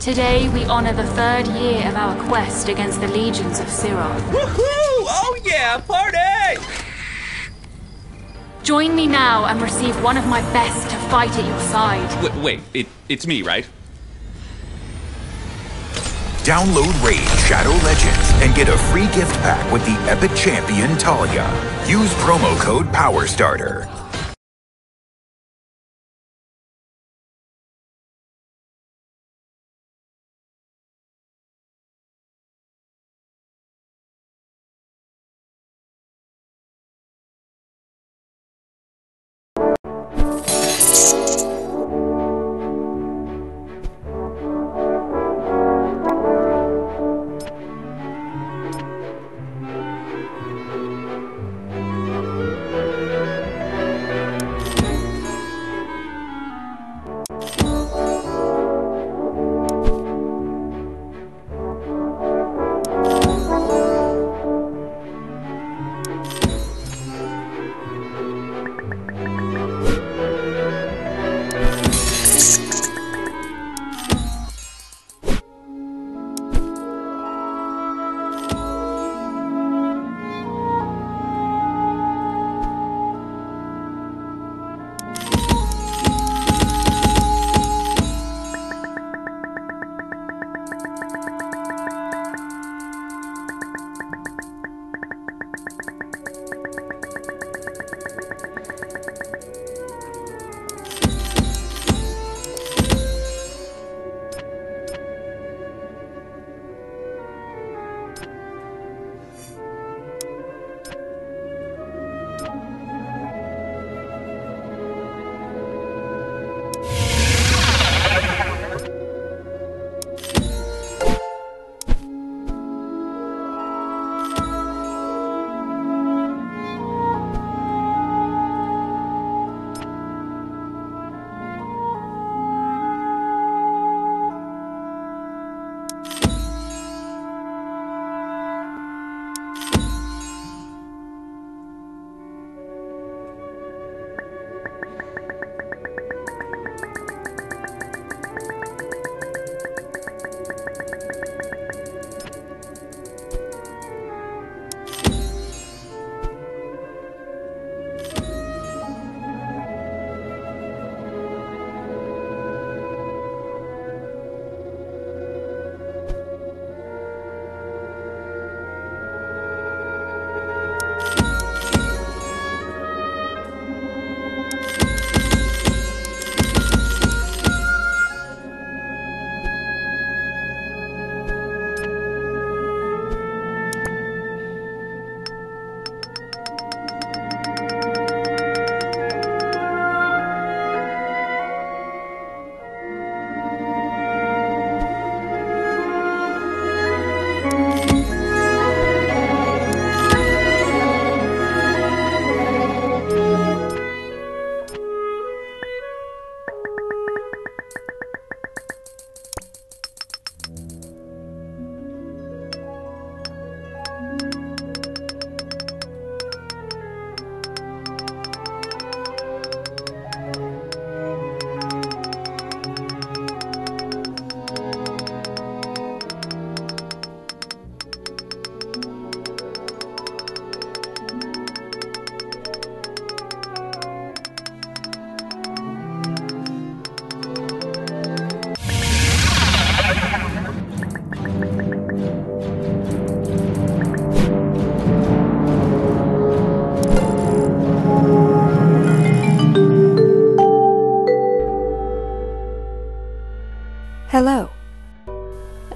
Today we honor the third year of our quest against the legions of Siroth. Woohoo! Oh yeah, party! Join me now and receive one of my best to fight at your side. Wait, it's me, right? Download Raid Shadow Legends and get a free gift pack with the epic champion Talia. Use promo code Powerstarter.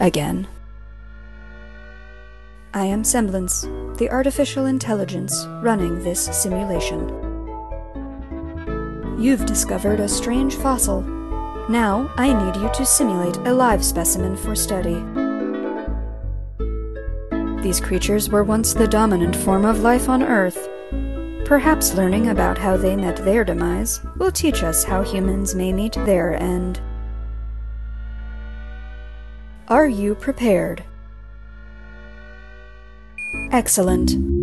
again. I am Semblance, the artificial intelligence running this simulation. You've discovered a strange fossil. Now I need you to simulate a live specimen for study. These creatures were once the dominant form of life on Earth. Perhaps learning about how they met their demise will teach us how humans may meet their end. Are you prepared? Excellent.